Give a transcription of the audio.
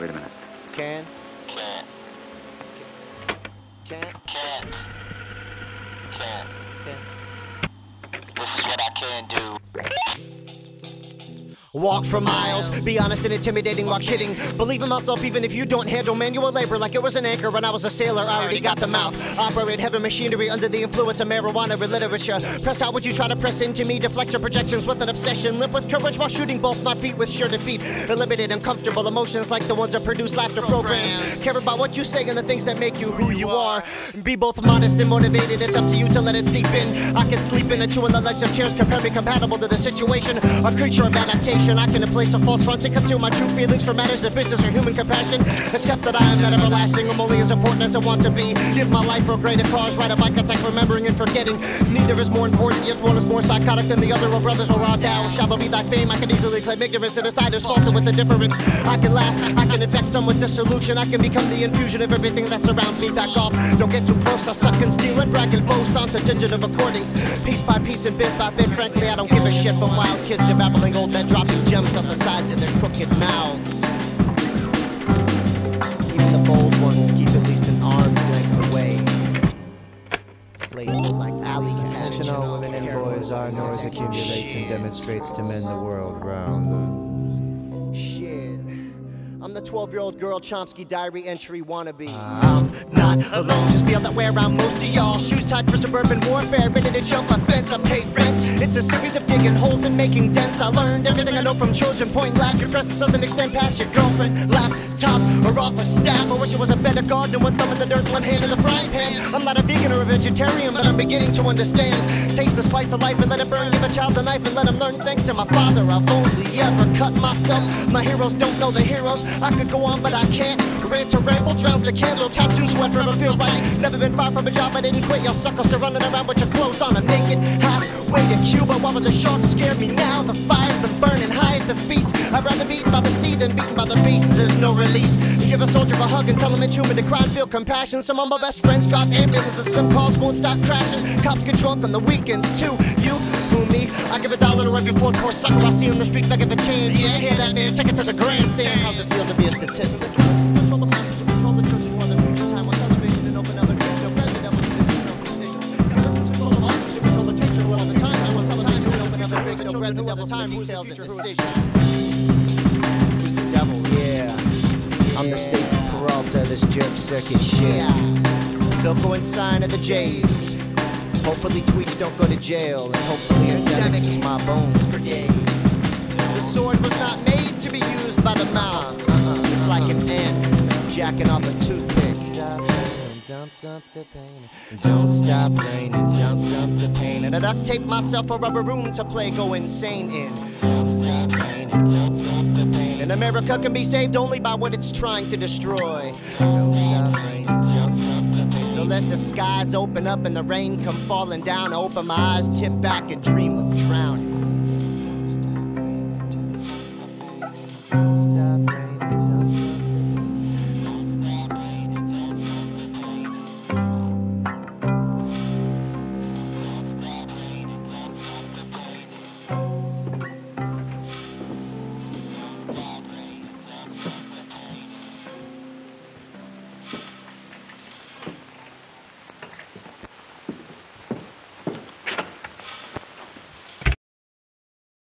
Wait a minute. Can. Can't. Can't. Can't. Can't. This is what I can do. Walk for miles. Be honest and intimidating while kidding. Believe in myself even if you don't handle manual labor like it was an anchor when I was a sailor. I already got the mouth. Operate heavy machinery under the influence of marijuana and literature. Press how would you try to press into me? Deflect your projections with an obsession. Limp with courage while shooting both my feet with sure defeat. Eliminate uncomfortable emotions like the ones that produce laughter programs. Care about what you say and the things that make you who you are. Be both modest and motivated. It's up to you to let it seep in. I can sleep in and chew on the legs of chairs. Compare me compatible to the situation. A creature of adaptation. I can place a false front to conceal my true feelings for matters of business or human compassion. Except that I am not everlasting. I'm only as important as I want to be. Give my life for a greater cause. Ride a bike that's like remembering and forgetting. Neither is more important, yet one is more psychotic than the other. Or brothers will rot down. Shallow be thy fame. I can easily claim ignorance and decide is faulted with the difference. I can laugh. I can infect some with dissolution. I can become the infusion of everything that surrounds me. Back off. Don't get too close. I suck and steal and brag and boast on to tentative recordings. Piece by piece and bit by bit. Frankly, I don't give a shit from wild kids to babbling old men dropping gems on the sides of their crooked mouths. Even the bold ones keep at least an arm's length away. Labeled like alley cats. Intentional women and boys, our noise accumulates and demonstrates to men the world round. Shit. I'm the 12-year-old girl Chomsky diary entry wannabe. I'm not alone, just feel that way around most of y'all. Shoes tied for suburban warfare, ready to jump a fence. I paid rent. It's a series of digging holes and making dents. I learned everything I know from children. Point and laugh, your presence doesn't extend past your girlfriend, laptop, or office staff. I wish I was a better guard than one thumb in the dirt, one hand in the frying pan. I'm not a vegan or a vegetarian, but I'm beginning to understand. Taste the spice of life and let it burn. Give a child a knife and let him learn. Thanks to my father, I've only ever cut myself. My heroes don't know the heroes. I could go on, but I can't. Rant to ramble, drowns the candle. Tattoos, sweat forever feels like. Never been far from a job, I didn't quit. Y'all suckers to running around with your clothes on. I'm naked, halfway to Cuba. Why would the shark scare me now? The fire's been burning high at the feast. I'd rather be eaten by the sea than beaten by the beast. There's no release. Give a soldier a hug and tell him it's human to cry and feel compassion. Some of my best friends drop ambulances. Slim cars won't stop crashing. Cops get drunk on the weekends too. You, who, me? I give $1 to every full course sucker I see on the street back at the can. Yeah, hear that man? Take it to the grandstand. How's it feel to be a statistic? Control the masses and control the church more than future time on television and open other doors. No president ever did this no decision. Control the monsters and control the church all the time. I want some time to open up and break no bread the devil's time. Details and decision. Who's the devil? Yeah. I'm the Stacey Peralta of this jerk circuit shit. Yeah. They'll go inside of the J's. Hopefully tweets don't go to jail, and hopefully endemic is my bones brigade. The sword was not made to be used by the mouth. It's like an ant jacking off a toothpick. Stop raining, dump, dump the pain. Don't stop raining, dump, dump the pain. And I duct tape myself a rubber room to play go insane in. Don't stop raining, dump, dump the pain. And America can be saved only by what it's trying to destroy. Don't stop raining, dump, dump the pain. So let the skies open up and the rain come falling down. I open my eyes, tip back and dream of drowning. Don't stop raining.